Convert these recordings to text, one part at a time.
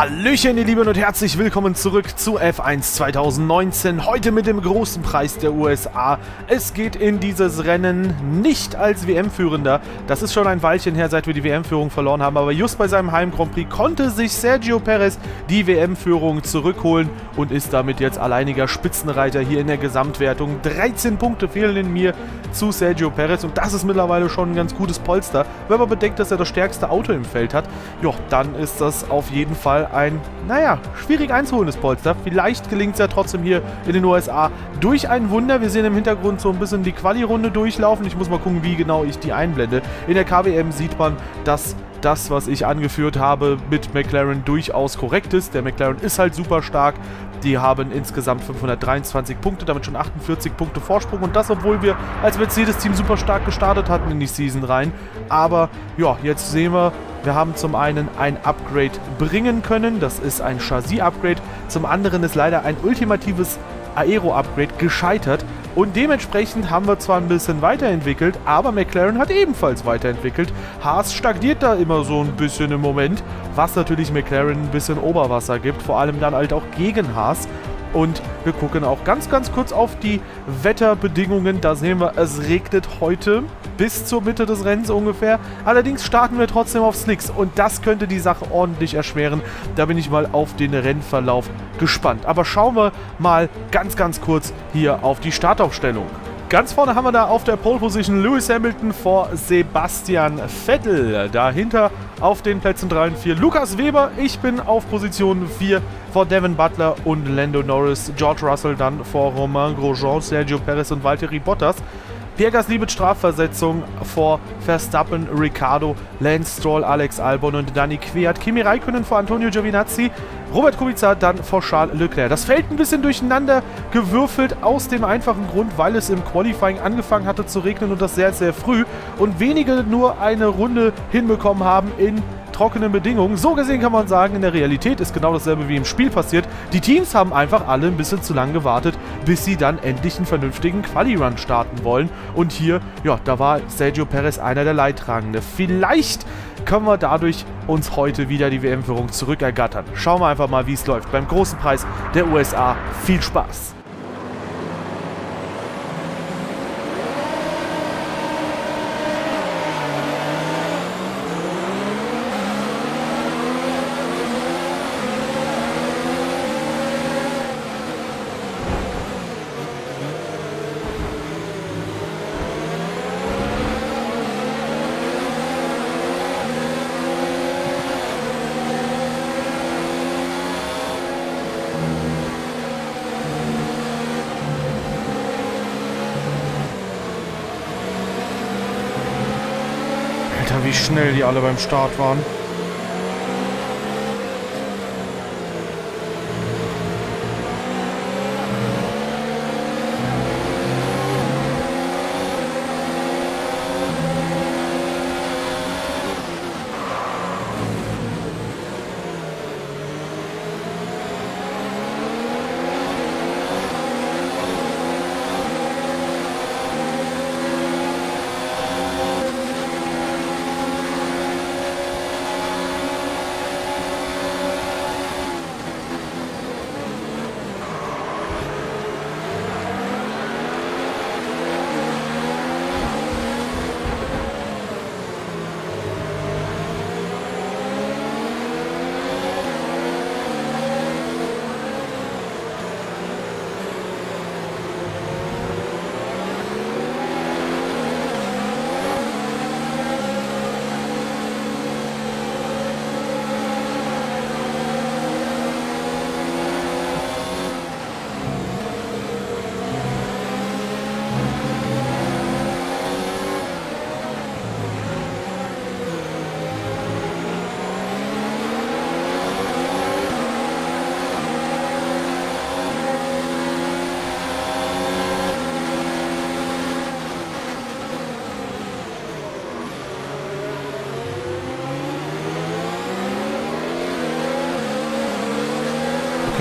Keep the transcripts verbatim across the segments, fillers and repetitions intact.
Hallöchen, ihr Lieben, und herzlich willkommen zurück zu F eins zwanzig neunzehn. Heute mit dem großen Preis der U S A. Es geht in dieses Rennen nicht als W M-Führender. Das ist schon ein Weilchen her, seit wir die W M-Führung verloren haben. Aber just bei seinem Heim-Grand Prix konnte sich Sergio Perez die W M-Führung zurückholen und ist damit jetzt alleiniger Spitzenreiter hier in der Gesamtwertung. dreizehn Punkte fehlen in mir zu Sergio Perez, und das ist mittlerweile schon ein ganz gutes Polster. Wenn man bedenkt, dass er das stärkste Auto im Feld hat, jo, dann ist das auf jeden Fall ein, naja, schwierig einzuholendes Polster. Vielleicht gelingt es ja trotzdem hier in den U S A durch ein Wunder. Wir sehen im Hintergrund so ein bisschen die Quali-Runde durchlaufen. Ich muss mal gucken, wie genau ich die einblende. In der K W M sieht man, dass das, was ich angeführt habe, mit McLaren durchaus korrekt ist. Der McLaren ist halt super stark. Die haben insgesamt fünfhundertdreiundzwanzig Punkte, damit schon achtundvierzig Punkte Vorsprung. Und das, obwohl wir als Mercedes-Team super stark gestartet hatten in die Season rein. Aber ja, jetzt sehen wir, wir haben zum einen ein Upgrade bringen können. Das ist ein Chassis-Upgrade. Zum anderen ist leider ein ultimatives Aero-Upgrade gescheitert. Und dementsprechend haben wir zwar ein bisschen weiterentwickelt, aber McLaren hat ebenfalls weiterentwickelt. Haas stagniert da immer so ein bisschen im Moment, was natürlich McLaren ein bisschen Oberwasser gibt, vor allem dann halt auch gegen Haas. Und wir gucken auch ganz, ganz kurz auf die Wetterbedingungen. Da sehen wir, es regnet heute bis zur Mitte des Rennens ungefähr. Allerdings starten wir trotzdem auf Slicks, und das könnte die Sache ordentlich erschweren. Da bin ich mal auf den Rennverlauf gespannt. Aber schauen wir mal ganz, ganz kurz hier auf die Startaufstellung. Ganz vorne haben wir da auf der Pole Position Lewis Hamilton vor Sebastian Vettel. Dahinter auf den Plätzen drei und vier Lukas Weber. Ich bin auf Position vier vor Devin Butler und Lando Norris. George Russell dann vor Romain Grosjean, Sergio Perez und Valtteri Bottas. Pierre Gasly mit Strafversetzung vor Verstappen, Ricciardo, Lance Stroll, Alex Albon und Daniil Kwjat. Kimi Räikkönen vor Antonio Giovinazzi, Robert Kubica dann vor Charles Leclerc. Das Feld ein bisschen durcheinander gewürfelt, aus dem einfachen Grund, weil es im Qualifying angefangen hatte zu regnen, und das sehr, sehr früh, und wenige nur eine Runde hinbekommen haben in trockenen Bedingungen. So gesehen kann man sagen, in der Realität ist genau dasselbe wie im Spiel passiert. Die Teams haben einfach alle ein bisschen zu lange gewartet, bis sie dann endlich einen vernünftigen Quali-Run starten wollen. Und hier, ja, da war Sergio Perez einer der Leidtragenden. Vielleicht können wir dadurch uns heute wieder die W M-Führung zurückergattern. Schauen wir einfach mal, wie es läuft beim großen Preis der U S A. Viel Spaß! Wie schnell die alle beim Start waren.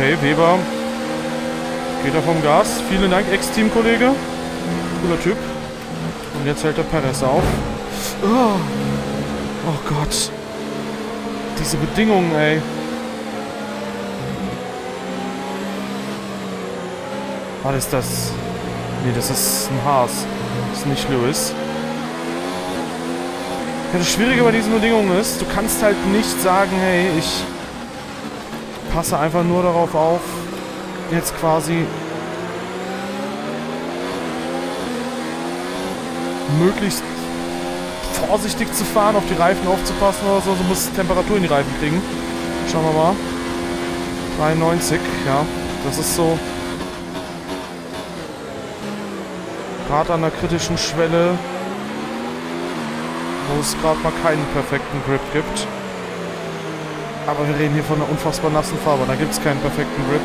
Okay, Weber geht er vom Gas. Vielen Dank, Ex-Teamkollege. Cooler Typ. Und jetzt hält der Perez auf. Oh, oh Gott. Diese Bedingungen, ey. Was ist das? Nee, das ist ein Haas. Das ist nicht Lewis. Ja, das Schwierige bei diesen Bedingungen ist, du kannst halt nicht sagen, hey, ich passe einfach nur darauf auf, jetzt quasi möglichst vorsichtig zu fahren, auf die Reifen aufzupassen oder so. Du musst Temperatur in die Reifen kriegen. Schauen wir mal. dreiundneunzig, ja. Das ist so gerade an der kritischen Schwelle, wo es gerade mal keinen perfekten Grip gibt. Aber wir reden hier von einer unfassbar nassen Fahrbahn. Da gibt es keinen perfekten Grip.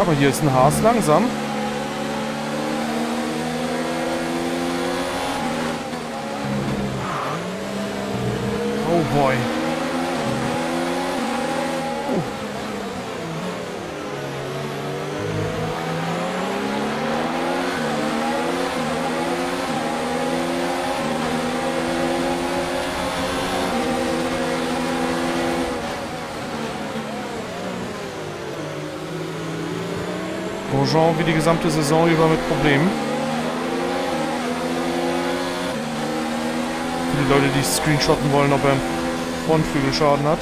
Aber hier ist ein Haas langsam. Oh boy. Oh. Grosjean wie die gesamte Saison über mit Problemen. Die Leute, die screenshotten wollen, ob er einen Frontflügelschaden hat.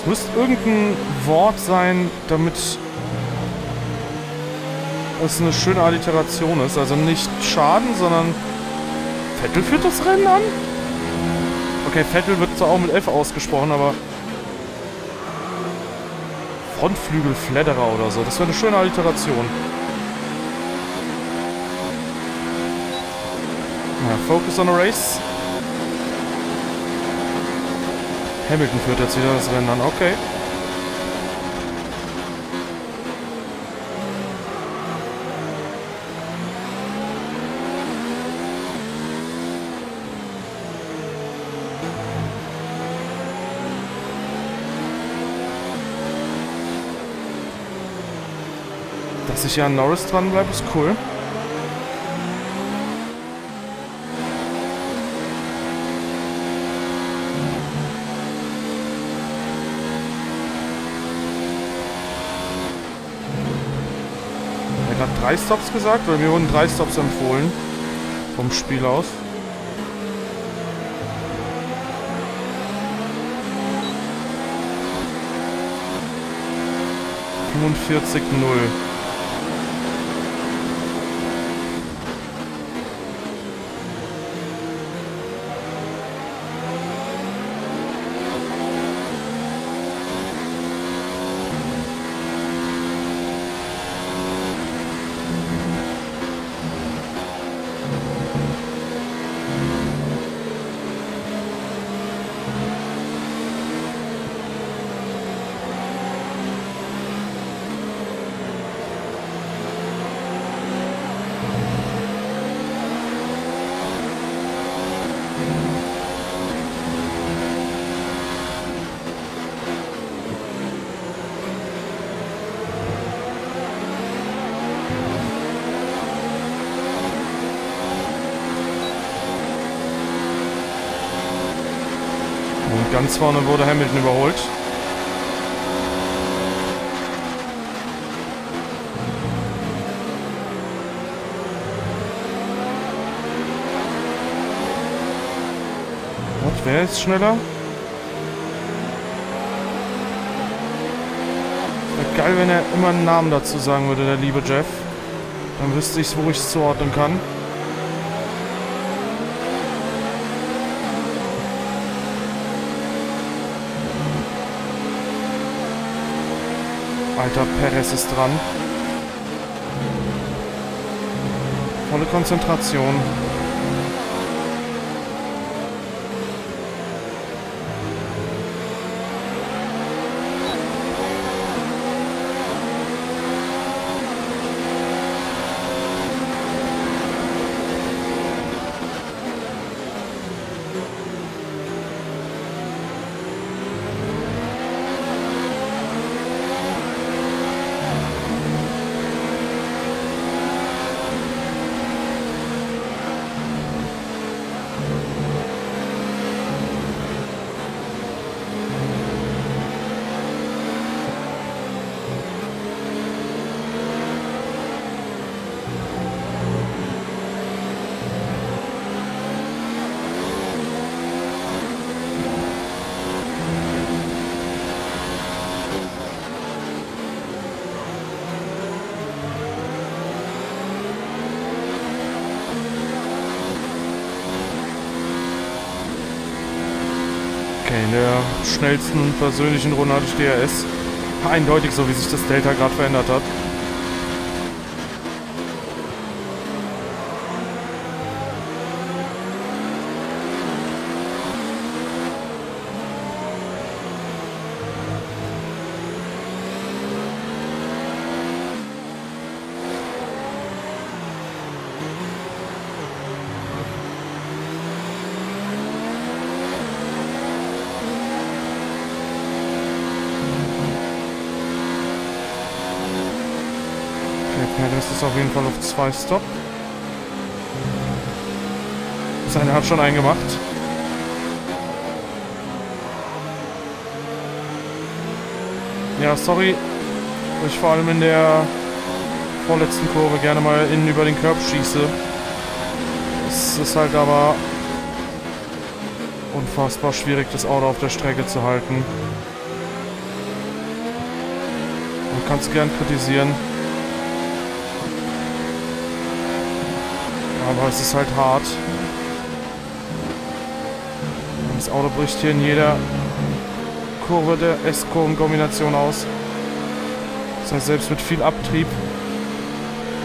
Es müsste irgendein Wort sein, damit es eine schöne Alliteration ist. Also nicht Schaden, sondern Vettel führt das Rennen an? Okay, Vettel wird zwar auch mit F ausgesprochen, aber Frontflügelfledderer oder so. Das wäre eine schöne Alliteration. Ja, Focus on a Race. Hamilton führt jetzt wieder das Rennen an. Okay. Dass ich ja an Norris dranbleibe, ist cool. Er hat gerade drei Stops gesagt, weil mir wurden drei Stops empfohlen. Vom Spiel aus. fünfundvierzig null. Ganz vorne wurde Hamilton überholt. Und wer ist schneller? Wäre geil, wenn er immer einen Namen dazu sagen würde, der liebe Jeff. Dann wüsste ich, wo ich es zuordnen kann. Alter, Perez ist dran. Volle Konzentration. in der schnellsten persönlichen Runde hatte ich D R S. Eindeutig, so wie sich das Delta gerade verändert hat. Ist auf jeden Fall auf zwei Stop. Seine hat schon einen gemacht. Ja, sorry. Ich vor allem in der vorletzten Kurve gerne mal innen über den Curb schieße. Es ist halt aber unfassbar schwierig, das Auto auf der Strecke zu halten. Man kann es gern kritisieren. Aber es ist halt hart. Das Auto bricht hier in jeder Kurve der S-Kurven-Kombination aus. Das heißt, selbst mit viel Abtrieb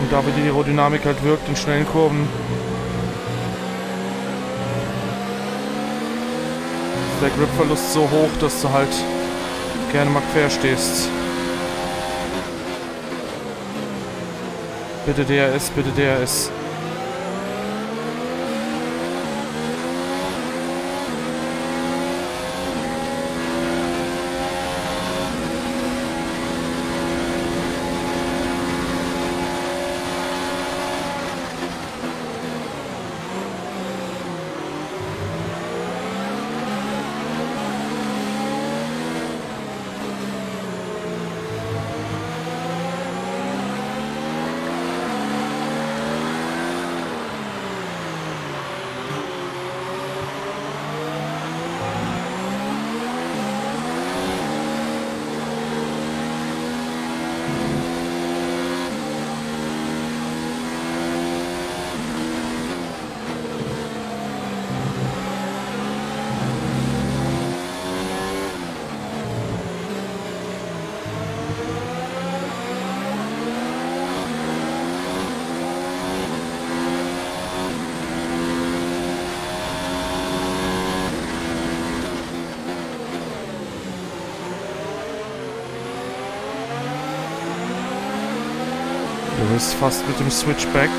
und da wie die Aerodynamik halt wirkt in schnellen Kurven, ist der Gripverlust so hoch, dass du halt gerne mal quer stehst. Bitte D R S, bitte D R S. Ist fast mit dem Switchback.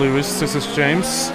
Lewis, this is James.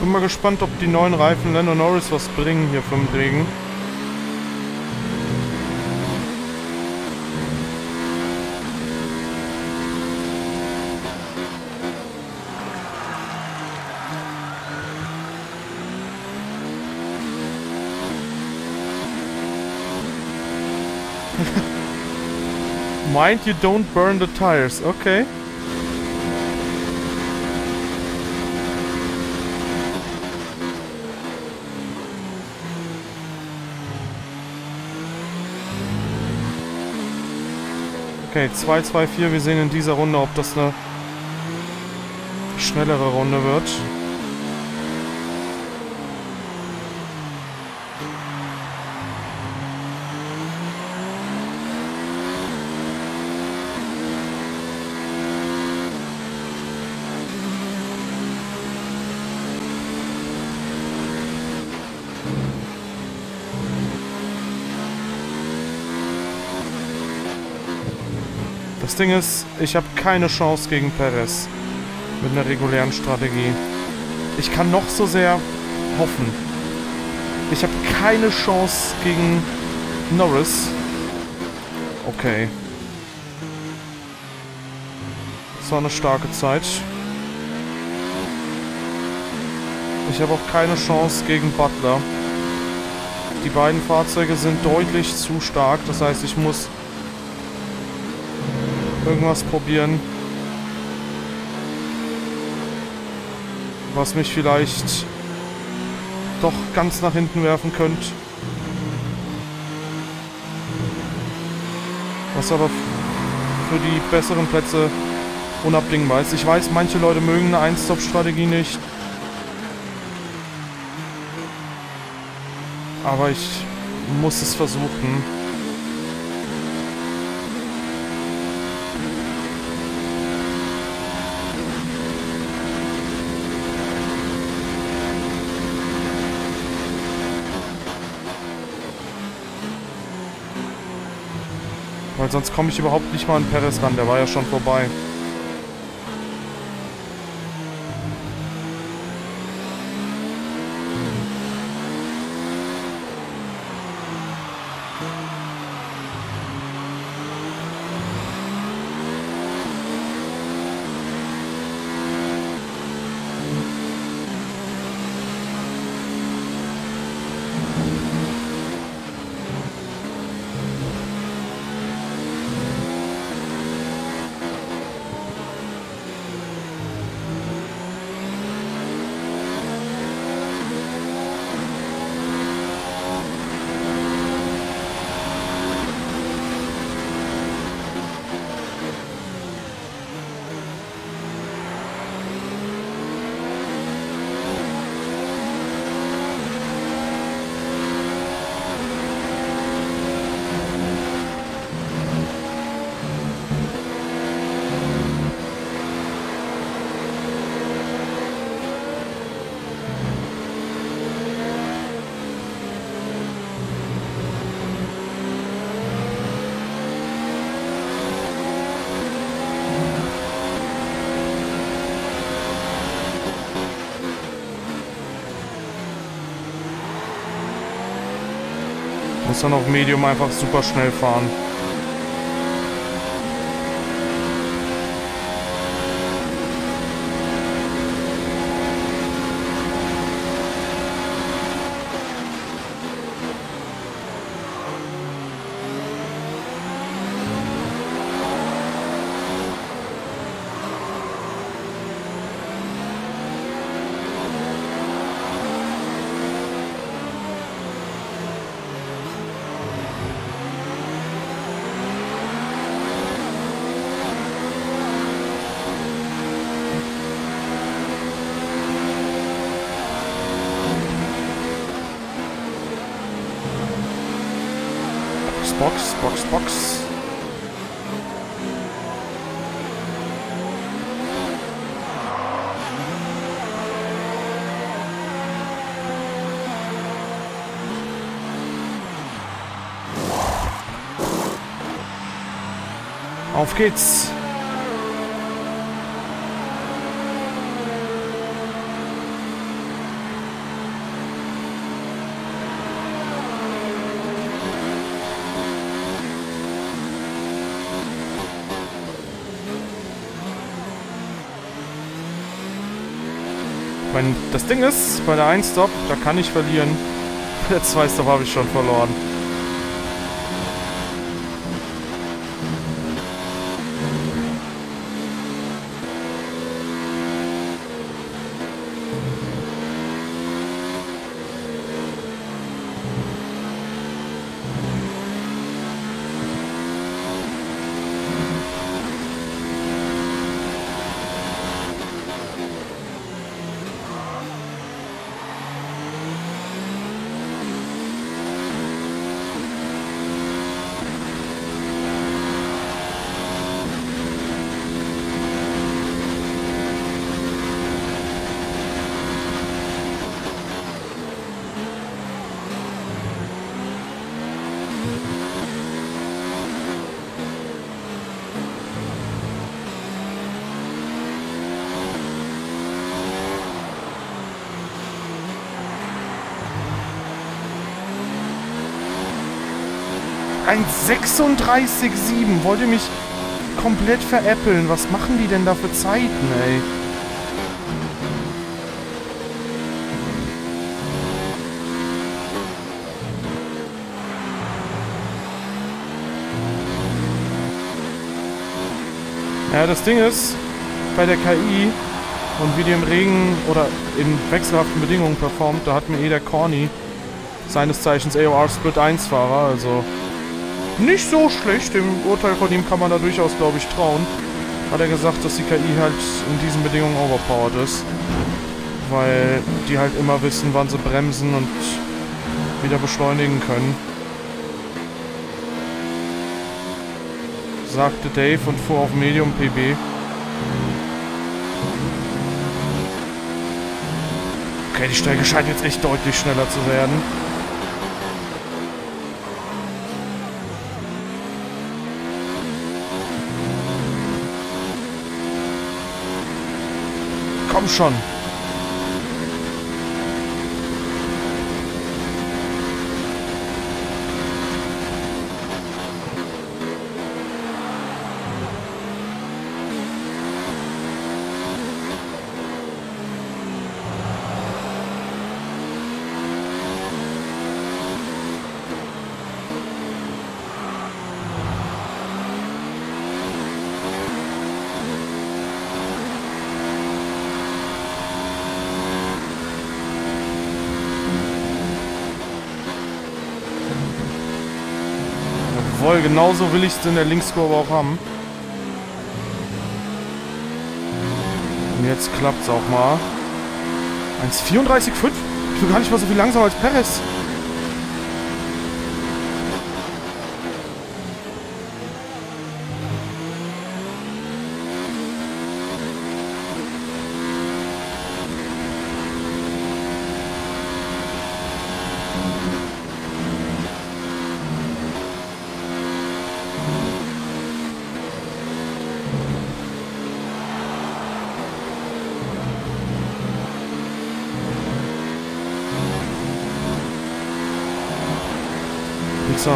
Bin mal gespannt, ob die neuen Reifen Lando Norris was bringen hier vom Regen. Mind you don't burn the tires, okay. Okay, zwei zwei vier, wir sehen in dieser Runde, ob das eine schnellere Runde wird. Das Ding ist, ich habe keine Chance gegen Perez mit einer regulären Strategie. Ich kann noch so sehr hoffen. Ich habe keine Chance gegen Norris. Okay. Das war eine starke Zeit. Ich habe auch keine Chance gegen Butler. Die beiden Fahrzeuge sind deutlich zu stark. Das heißt, ich muss irgendwas probieren, was mich vielleicht doch ganz nach hinten werfen könnte. Was aber für die besseren Plätze unabdingbar ist. Ich weiß, manche Leute mögen eine Ein-Stop-Strategie nicht. Aber ich muss es versuchen. Weil sonst komme ich überhaupt nicht mal an Perez ran, der war ja schon vorbei. Muss dann auf Medium einfach super schnell fahren. Box, Box, Box. Auf geht's. Ich meine, das Ding ist, bei der ein-Stop, da kann ich verlieren. Bei der zwei-Stop habe ich schon verloren. Ein sechsunddreißig Komma sieben. Wollte mich komplett veräppeln. Was machen die denn da für Zeiten, ey? Ja, das Ding ist, bei der K I und wie die im Regen oder in wechselhaften Bedingungen performt, da hat mir eh der Corny, seines Zeichens A O R Split eins Fahrer, also nicht so schlecht, dem Urteil von ihm kann man da durchaus, glaube ich, trauen. Hat er gesagt, dass die K I halt in diesen Bedingungen overpowered ist. Weil die halt immer wissen, wann sie bremsen und wieder beschleunigen können. Sagte Dave und fuhr auf Medium P B. Okay, die Strecke scheint jetzt echt deutlich schneller zu werden. Komm schon. Genauso will ich es in der Linkskurve auch haben. Und jetzt klappt es auch mal. eins vierunddreißig Komma fünf? Ich bin gar nicht mal so viel langsamer als Perez.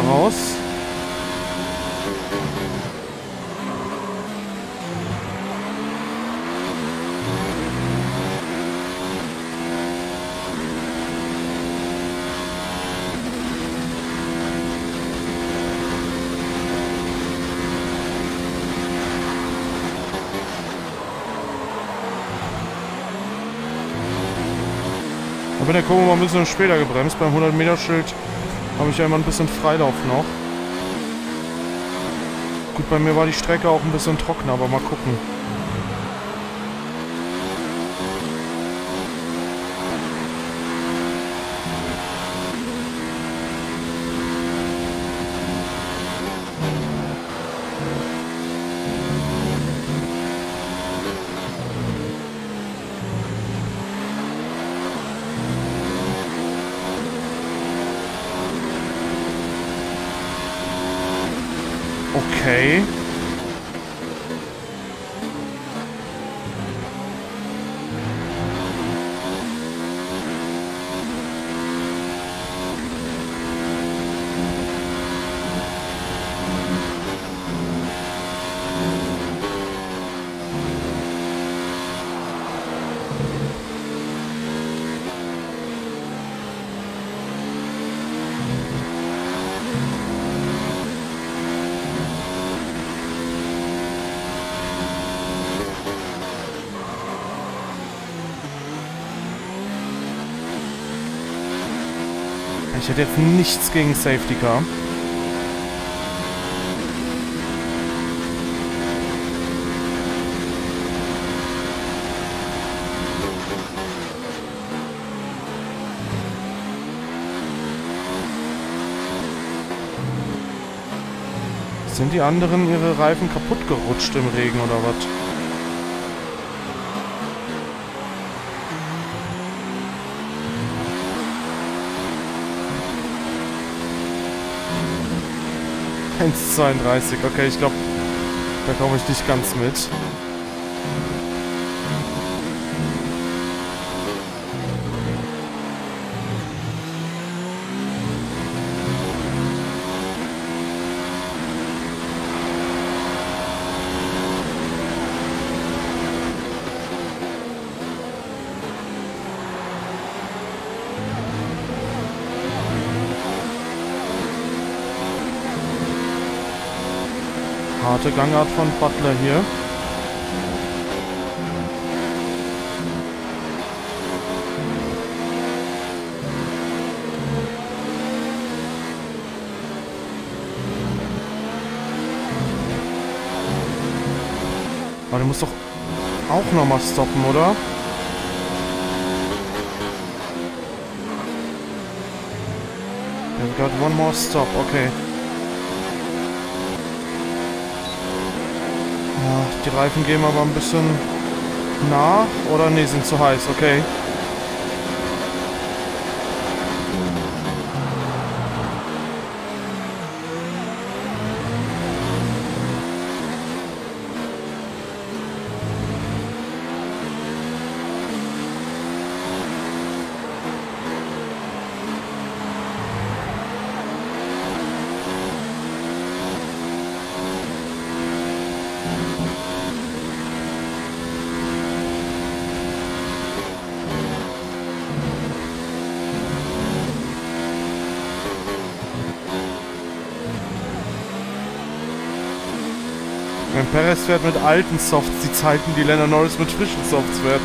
Raus. Da bin der Kurve mal ein bisschen später gebremst beim hundert Meter Schild. Habe ich ja immer ein bisschen Freilauf noch. Gut, bei mir war die Strecke auch ein bisschen trocken, aber mal gucken. Okay. Ich hätte jetzt nichts gegen Safety Car. Sind die anderen ihre Reifen kaputt gerutscht im Regen oder was? eins zweiunddreißig, okay, ich glaube, da komme ich nicht ganz mit. Harte Gangart von Butler hier. Aber der muss doch auch nochmal stoppen, oder? We've got one more stop, okay. Die Reifen gehen aber ein bisschen nach, oder ne, sind zu heiß, okay. Perez fährt mit alten Softs die Zeiten, die Lando Norris mit frischen Softs fährt.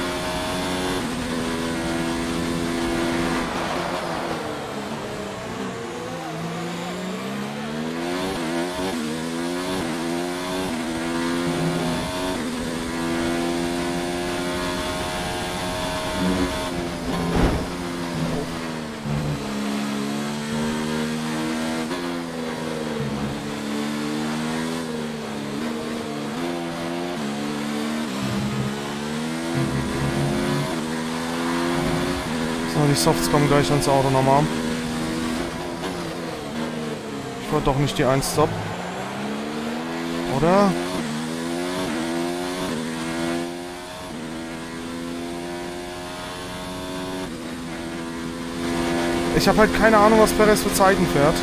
Die Softs kommen gleich ans Auto nochmal. Ich wollte doch nicht die eins Stop. Oder? Ich habe halt keine Ahnung, was Perez für Zeiten fährt.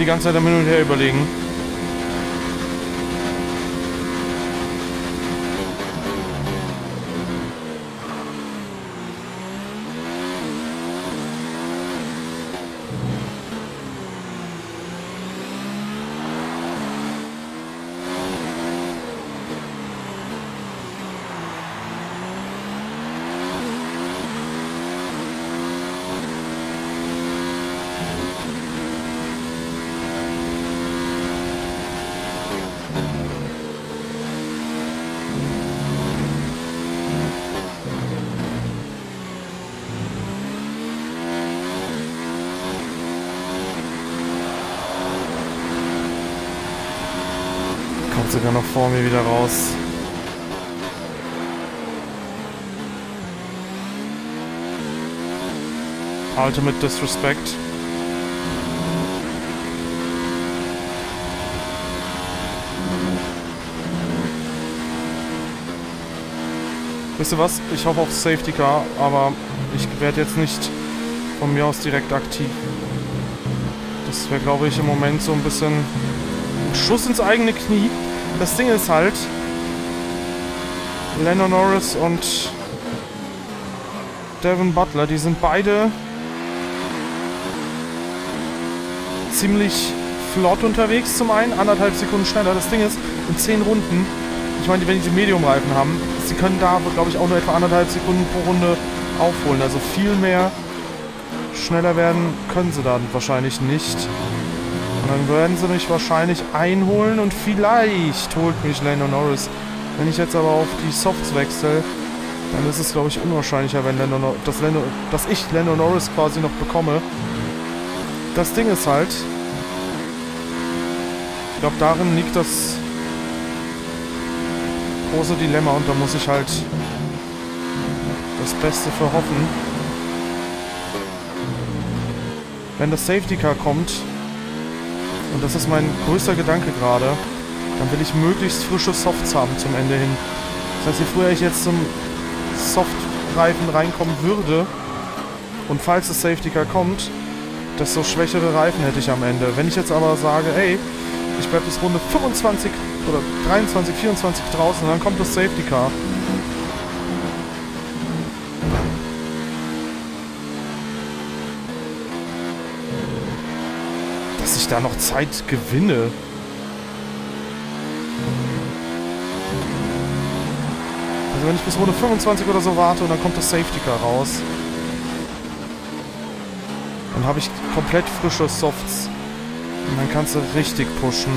Die ganze Zeit am Hin und Her überlegen. Kommt sogar noch vor mir wieder raus. Ultimate Disrespect. Wisst ihr was? Ich hoffe auf Safety Car, aber ich werde jetzt nicht von mir aus direkt aktiv. Das wäre, glaube ich, im Moment so ein bisschen ein Schuss ins eigene Knie. Das Ding ist halt, Lando Norris und Devin Butler, die sind beide ziemlich flott unterwegs. Zum einen, anderthalb Sekunden schneller. Das Ding ist, in zehn Runden, ich meine, wenn die Medium-Reifen haben, sie können da, glaube ich, auch nur etwa anderthalb Sekunden pro Runde aufholen. Also viel mehr schneller werden können sie dann wahrscheinlich nicht. Und dann werden sie mich wahrscheinlich einholen und vielleicht holt mich Lando Norris. Wenn ich jetzt aber auf die Softs wechsle, dann ist es, glaube ich, unwahrscheinlicher, wenn Lando Nor dass, Lando, dass ich Lando Norris quasi noch bekomme. Das Ding ist halt, ich glaube, darin liegt das große Dilemma und da muss ich halt das Beste für hoffen. Wenn das Safety Car kommt, und das ist mein größter Gedanke gerade, dann will ich möglichst frische Softs haben zum Ende hin. Das heißt, je früher ich jetzt zum Soft-Reifen reinkommen würde und falls das Safety Car kommt, desto schwächere Reifen hätte ich am Ende. Wenn ich jetzt aber sage, ey, ich bleibe bis Runde fünfundzwanzig oder dreiundzwanzig, vierundzwanzig draußen und dann kommt das Safety Car. Dass ich da noch Zeit gewinne. Also wenn ich bis Runde fünfundzwanzig oder so warte und dann kommt das Safety Car raus, dann habe ich komplett frische Softs. Und dann kannst du richtig pushen.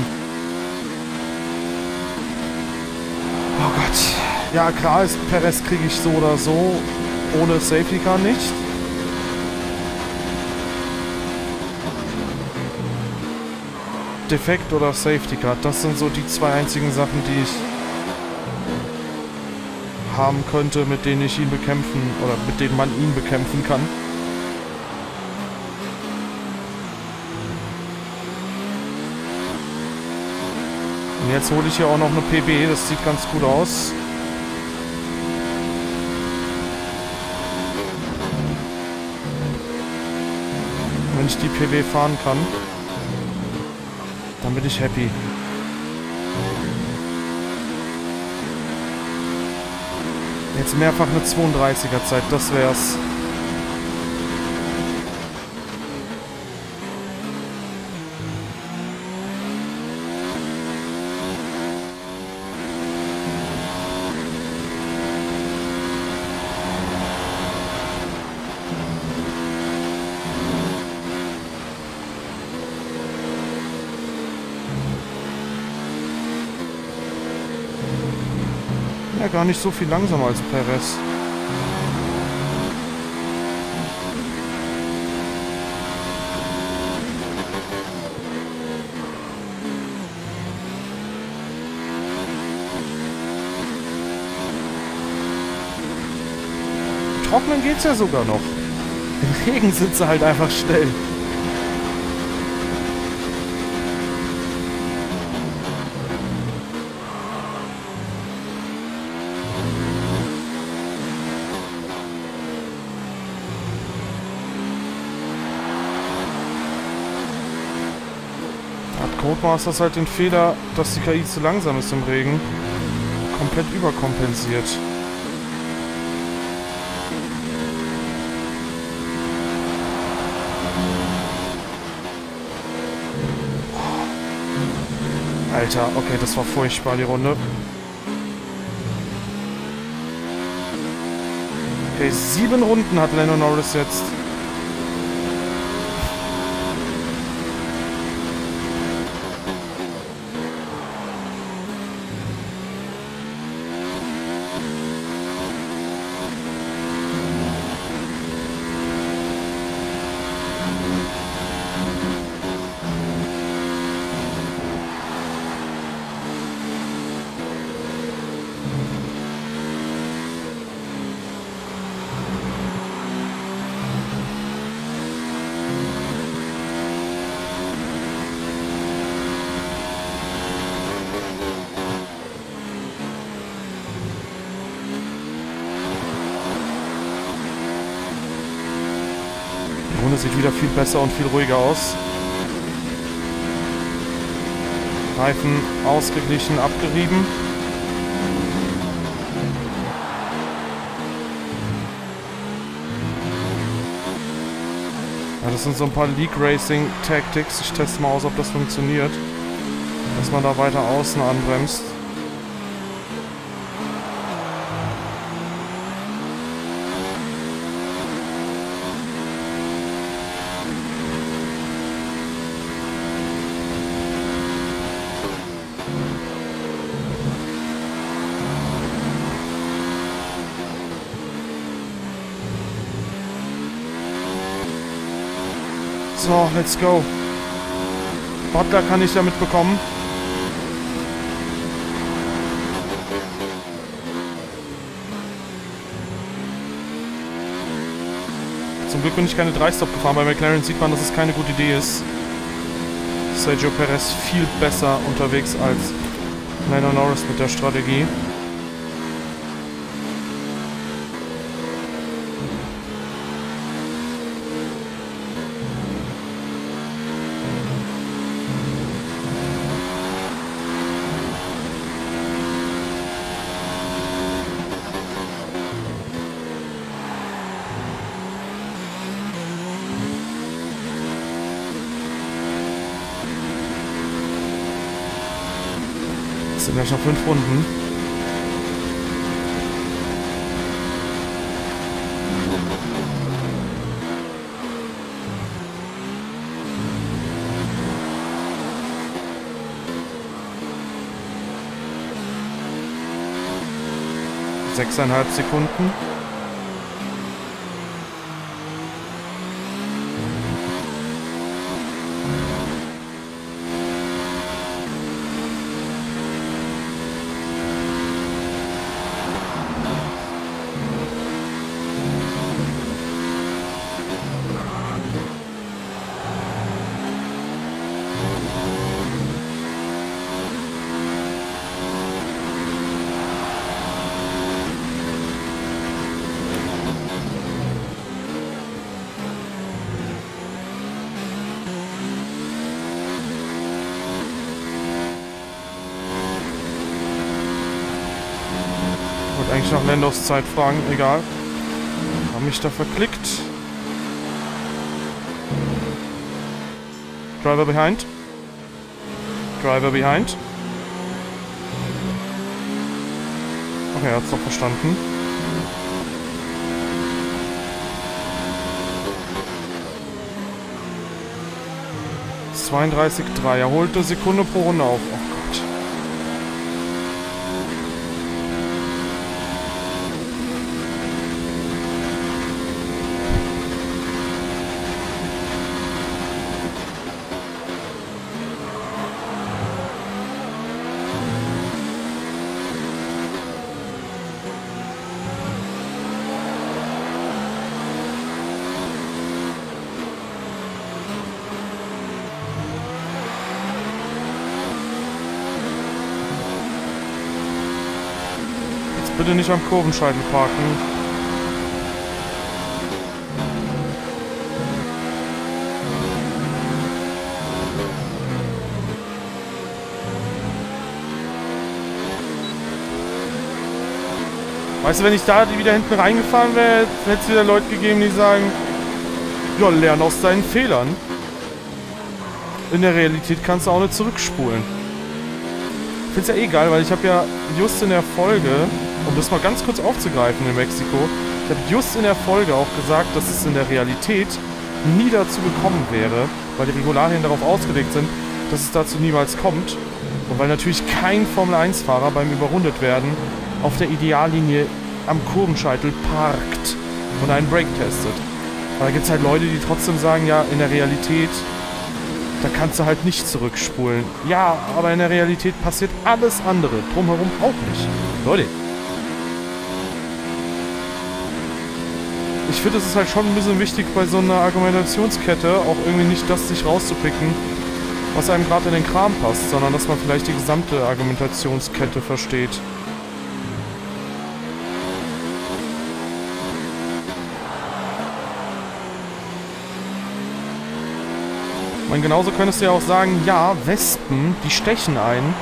Oh Gott. Ja, klar ist, Perez kriege ich so oder so. Ohne Safety Car nicht. Defekt oder Safety Car. Das sind so die zwei einzigen Sachen, die ich haben könnte, mit denen ich ihn bekämpfen oder mit denen man ihn bekämpfen kann. Und jetzt hole ich hier auch noch eine P B, das sieht ganz gut aus. Wenn ich die P B fahren kann, dann bin ich happy. Jetzt mehrfach eine zweiunddreißiger Zeit, das wär's. Gar nicht so viel langsamer als Perez. Trocknen geht's ja sogar noch. Im Regen sind sie halt einfach schnell. Macht das halt den Fehler, dass die K I zu langsam ist im Regen. Komplett überkompensiert. Alter, okay, das war furchtbar, die Runde. Okay, sieben Runden hat Lando Norris jetzt. sieht wieder viel besser und viel ruhiger aus. Reifen ausgeglichen, abgerieben. Ja, das sind so ein paar League Racing Tactics. Ich teste mal aus, ob das funktioniert. Dass man da weiter außen anbremst. So, let's go. Butler kann ich damit bekommen. Zum Glück bin ich keine drei Stop gefahren. Bei McLaren sieht man, dass es keine gute Idee ist. Sergio Perez viel besser unterwegs als Lando Norris mit der Strategie. Gleich noch fünf Runden. Sechseinhalb Sekunden. Eigentlich nach Landos Zeit fragen, egal. Hab mich da verklickt. Driver behind. Driver behind. Okay, er hat's doch verstanden. zweiunddreißig Komma drei. Er holte Sekunde pro Runde auf. Oh. Bitte nicht am Kurvenscheitel parken. Weißt du, wenn ich da wieder hinten reingefahren wäre, hätte es wieder Leute gegeben, die sagen, ja, lern aus deinen Fehlern. In der Realität kannst du auch nicht zurückspulen. Ich finde es ja eh geil, weil ich habe ja just in der Folge, um das mal ganz kurz aufzugreifen in Mexiko, ich habe just in der Folge auch gesagt, dass es in der Realität nie dazu gekommen wäre, weil die Regularien darauf ausgelegt sind, dass es dazu niemals kommt. Und weil natürlich kein Formel eins Fahrer beim Überrundetwerden auf der Ideallinie am Kurvenscheitel parkt und einen Brake testet. Weil da gibt es halt Leute, die trotzdem sagen, ja, in der Realität, da kannst du halt nicht zurückspulen. Ja, aber in der Realität passiert alles andere drumherum auch nicht. Leute. Ich finde, es ist halt schon ein bisschen wichtig, bei so einer Argumentationskette auch irgendwie nicht das sich rauszupicken, was einem gerade in den Kram passt, sondern dass man vielleicht die gesamte Argumentationskette versteht. Man genauso könntest du ja auch sagen, ja, Wespen, die stechen einen.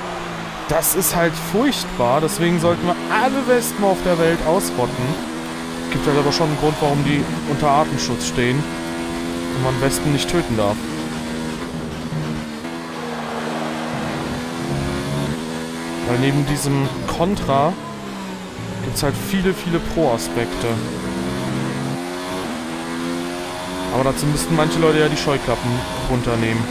Das ist halt furchtbar, deswegen sollten wir alle Wespen auf der Welt ausrotten. Gibt halt aber schon einen Grund, warum die unter Artenschutz stehen und man Wespen nicht töten darf. Weil neben diesem Kontra gibt es halt viele, viele Pro-Aspekte. Aber dazu müssten manche Leute ja die Scheuklappen runternehmen.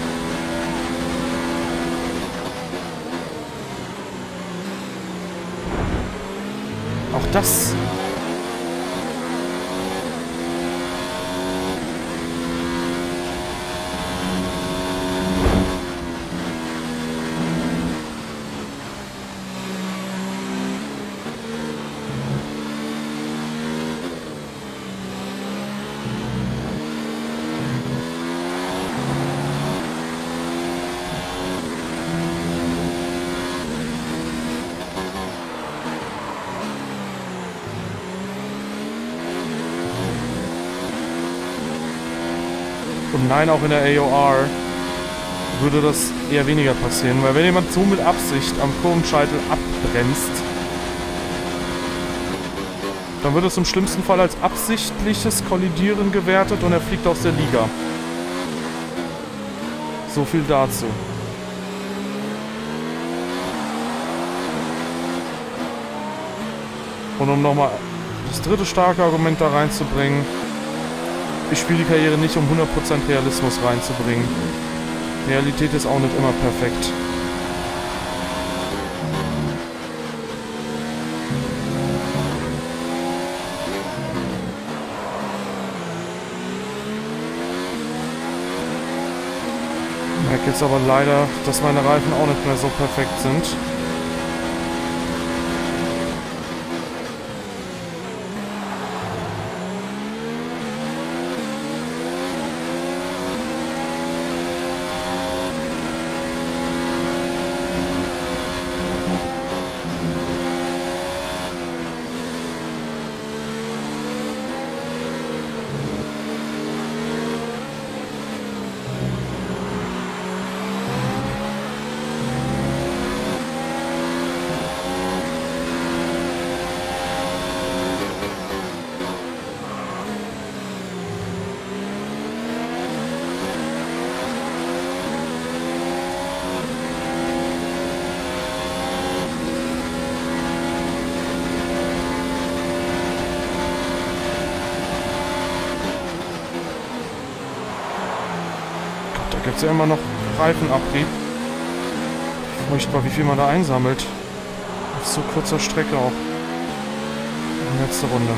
Auch das. Nein, auch in der A O R würde das eher weniger passieren, weil wenn jemand so mit Absicht am Kurvenscheitel abbremst, dann wird es im schlimmsten Fall als absichtliches Kollidieren gewertet und er fliegt aus der Liga. So viel dazu. Und um nochmal das dritte starke Argument da reinzubringen, ich spiele die Karriere nicht, um hundert Prozent Realismus reinzubringen. Realität ist auch nicht immer perfekt. Ich merke jetzt aber leider, dass meine Reifen auch nicht mehr so perfekt sind. Jetzt ja immer noch Reifenabrieb. Furchtbar, wie viel man da einsammelt. Auf so kurzer Strecke auch. Und letzte Runde.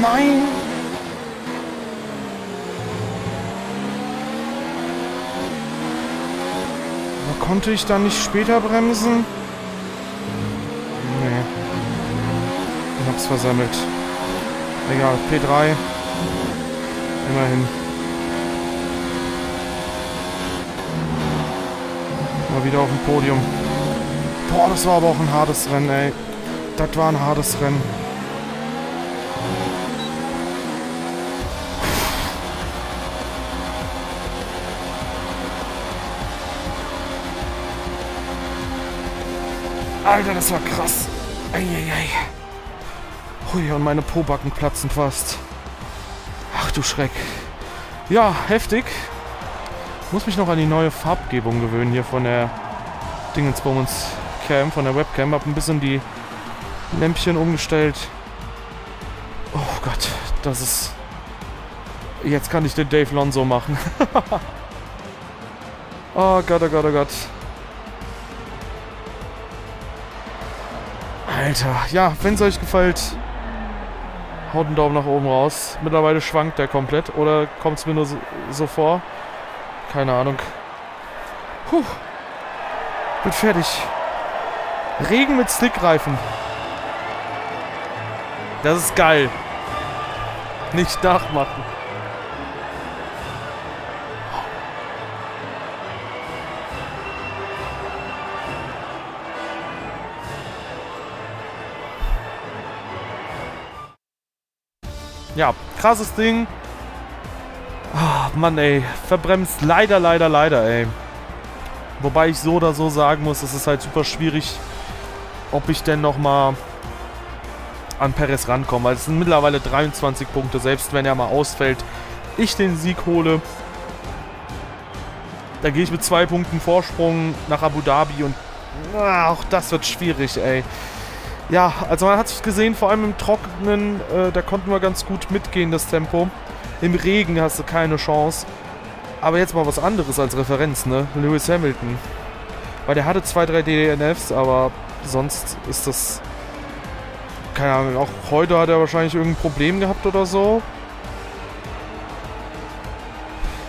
Nein! Aber konnte ich dann nicht später bremsen? Nee. Ich hab's versammelt. Egal, P drei. Immerhin. Mal wieder auf dem Podium. Boah, das war aber auch ein hartes Rennen, ey. Das war ein hartes Rennen. Alter, das war krass. Eieiei. Hui, und meine Pobacken platzen fast. Ach du Schreck. Ja, heftig. Muss mich noch an die neue Farbgebung gewöhnen hier von der Dingensbums Cam, von der Webcam. Hab ein bisschen die Lämpchen umgestellt. Oh Gott, das ist... Jetzt kann ich den Dave Lonzo machen. Oh Gott, oh Gott, oh Gott. Alter, ja, wenn es euch gefällt, haut einen Daumen nach oben raus. Mittlerweile schwankt der komplett. Oder kommt es mir nur so, so vor? Keine Ahnung. Puh. Bin fertig. Regen mit Slickreifen. Das ist geil. Nicht nachmachen. Ja, krasses Ding. Oh, Mann, ey. Verbremst leider, leider, leider, ey. Wobei ich so oder so sagen muss, es ist halt super schwierig, ob ich denn nochmal an Perez rankomme. Weil es sind mittlerweile dreiundzwanzig Punkte. Selbst wenn er mal ausfällt, ich den Sieg hole. Da gehe ich mit zwei Punkten Vorsprung nach Abu Dhabi und ah, auch das wird schwierig, ey. Ja, also man hat es gesehen, vor allem im Trockenen, äh, da konnten wir ganz gut mitgehen, das Tempo. Im Regen hast du keine Chance. Aber jetzt mal was anderes als Referenz, ne? Lewis Hamilton. Weil der hatte zwei, drei D N Fs, aber sonst ist das... Keine Ahnung, auch heute hat er wahrscheinlich irgendein Problem gehabt oder so.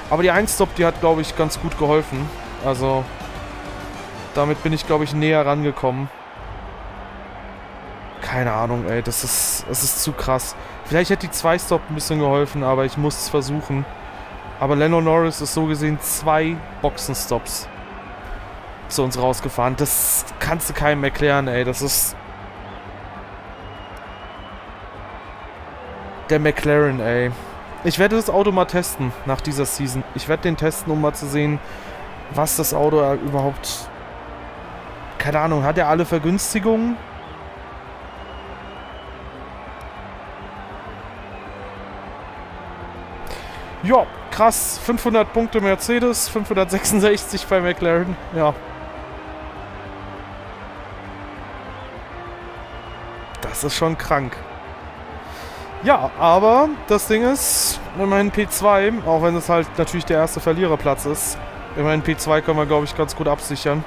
Aber die Einstop, die hat, glaube ich, ganz gut geholfen. Also, damit bin ich, glaube ich, näher rangekommen. Keine Ahnung, ey. Das ist, das ist zu krass. Vielleicht hätte die zwei Stop ein bisschen geholfen, aber ich muss es versuchen. Aber Lando Norris ist so gesehen zwei Boxenstops zu uns rausgefahren. Das kannst du keinem erklären, ey. Das ist... Der McLaren, ey. Ich werde das Auto mal testen nach dieser Season. Ich werde den testen, um mal zu sehen, was das Auto überhaupt... Keine Ahnung, hat er alle Vergünstigungen? Ja, krass. fünfhundert Punkte Mercedes, fünfhundertsechsundsechzig bei McLaren. Ja. Das ist schon krank. Ja, aber das Ding ist, immerhin P zwei, auch wenn es halt natürlich der erste Verliererplatz ist. Immerhin P zwei können wir, glaube ich, ganz gut absichern.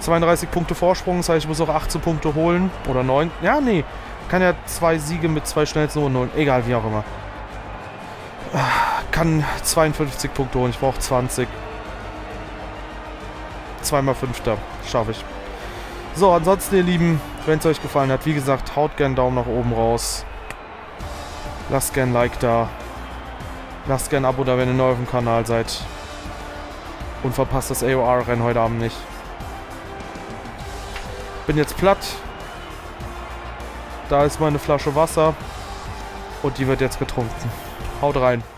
zweiunddreißig Punkte Vorsprung, das heißt, ich muss auch achtzehn Punkte holen. Oder neun. Ja, nee. Kann ja zwei Siege mit zwei schnellsten Runden holen. Egal, wie auch immer. Kann zweiundfünfzig Punkte holen. Ich brauche zwanzig. Zweimal Fünfter. Schaffe ich. So, ansonsten, ihr Lieben, wenn es euch gefallen hat, wie gesagt, haut gerne einen Daumen nach oben raus. Lasst gerne ein Like da. Lasst gerne ein Abo da, wenn ihr neu auf dem Kanal seid. Und verpasst das A O R-Rennen heute Abend nicht. Bin jetzt platt. Da ist meine Flasche Wasser. Und die wird jetzt getrunken. Haut rein.